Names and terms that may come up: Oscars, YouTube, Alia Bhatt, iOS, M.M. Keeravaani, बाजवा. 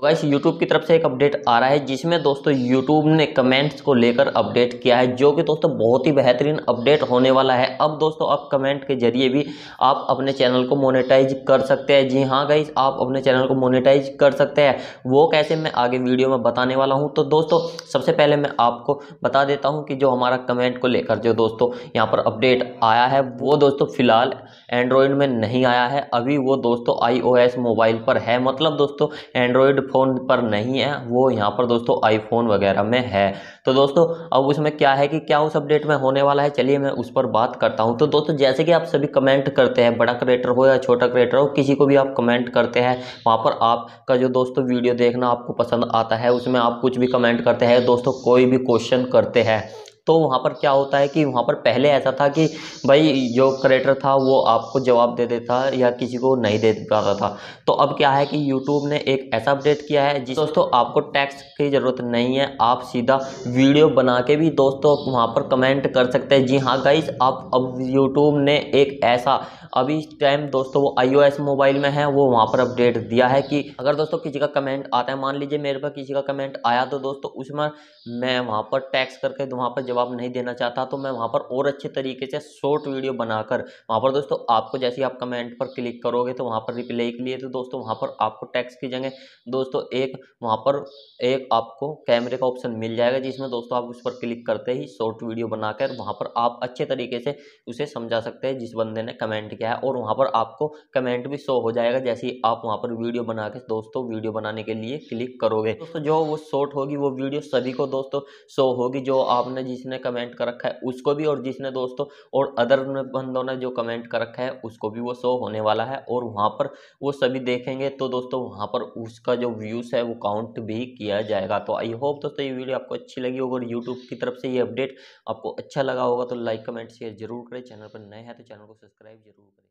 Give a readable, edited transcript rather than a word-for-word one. तो guys YouTube की तरफ से एक अपडेट आ रहा है जिसमें दोस्तों यूट्यूब ने कमेंट्स को लेकर अपडेट किया है, जो कि दोस्तों बहुत ही बेहतरीन अपडेट होने वाला है। अब दोस्तों आप कमेंट के जरिए भी आप अपने चैनल को मोनेटाइज कर सकते हैं। जी हाँ गाइस, आप अपने चैनल को मोनेटाइज कर सकते हैं। वो कैसे मैं आगे वीडियो में बताने वाला हूँ। तो दोस्तों सबसे पहले मैं आपको बता देता हूँ कि जो हमारा कमेंट को लेकर जो दोस्तों यहाँ पर अपडेट आया है वो दोस्तों फिलहाल एंड्रॉयड में नहीं आया है। अभी वो दोस्तों iOS मोबाइल पर है, मतलब दोस्तों एंड्रॉयड फ़ोन पर नहीं है, वो यहाँ पर दोस्तों आईफोन वगैरह में है। तो दोस्तों अब उसमें क्या है कि क्या उस अपडेट में होने वाला है, चलिए मैं उस पर बात करता हूँ। तो दोस्तों जैसे कि आप सभी कमेंट करते हैं, बड़ा क्रिएटर हो या छोटा क्रिएटर हो, किसी को भी आप कमेंट करते हैं, वहाँ पर आपका जो दोस्तों वीडियो देखना आपको पसंद आता है, उसमें आप कुछ भी कमेंट करते हैं दोस्तों, कोई भी क्वेश्चन करते हैं। तो वहाँ पर क्या होता है कि वहाँ पर पहले ऐसा था कि भाई जो क्रिएटर था वो आपको जवाब दे देता या किसी को नहीं दे पाता था। तो अब क्या है कि YouTube ने एक ऐसा अपडेट किया है जिस दोस्तों आपको टेक्स्ट की ज़रूरत नहीं है, आप सीधा वीडियो बना के भी दोस्तों वहाँ पर कमेंट कर सकते हैं। जी हाँ गाइस, आप अब YouTube ने एक ऐसा अभी टाइम दोस्तों वो iOS मोबाइल में है, वो वहाँ पर अपडेट दिया है कि अगर दोस्तों किसी का कमेंट आता है, मान लीजिए मेरे पर किसी का कमेंट आया तो दोस्तों उसमें मैं वहाँ पर टेक्स्ट करके वहाँ पर जवाब नहीं देना चाहता, तो मैं वहाँ पर और अच्छे तरीके से शॉर्ट वीडियो बनाकर वहाँ पर दोस्तों आपको जैसे आप कमेंट पर क्लिक करोगे तो वहाँ पर रिप्लाई के लिए तो दोस्तों वहाँ पर आपको टेक्स्ट की जगह दोस्तों एक वहाँ पर एक आपको कैमरे का ऑप्शन मिल जाएगा, जिसमें दोस्तों आप उस पर क्लिक करते ही शॉर्ट वीडियो बनाकर वहाँ पर आप अच्छे तरीके से उसे समझा सकते हैं जिस बंदे ने कमेंट किया है, और वहाँ पर आपको कमेंट भी शो हो जाएगा जैसे ही आप वहाँ पर वीडियो बना के दोस्तों वीडियो बनाने के लिए क्लिक करोगे। दोस्तों जो वो शॉर्ट होगी वो वीडियो सभी को दोस्तों शो होगी, जो आपने जिसने कमेंट कर रखा है उसको भी, और जिसने दोस्तों और अदर बंदों ने जो कमेंट कर रखा है उसको भी वो शो होने वाला है, और वहाँ पर वो सभी देखेंगे तो दोस्तों वहाँ पर उसका जो व्यूज़ है वो काउंट भी किया जाएगा। तो आई होप दोस्तों ये वीडियो आपको अच्छी लगी होगी और यूट्यूब की तरफ से ये अपडेट आपको अच्छा लगा होगा। तो लाइक कमेंट शेयर जरूर करें, चैनल पर नए हैं तो चैनल को सब्सक्राइब जरूर करें।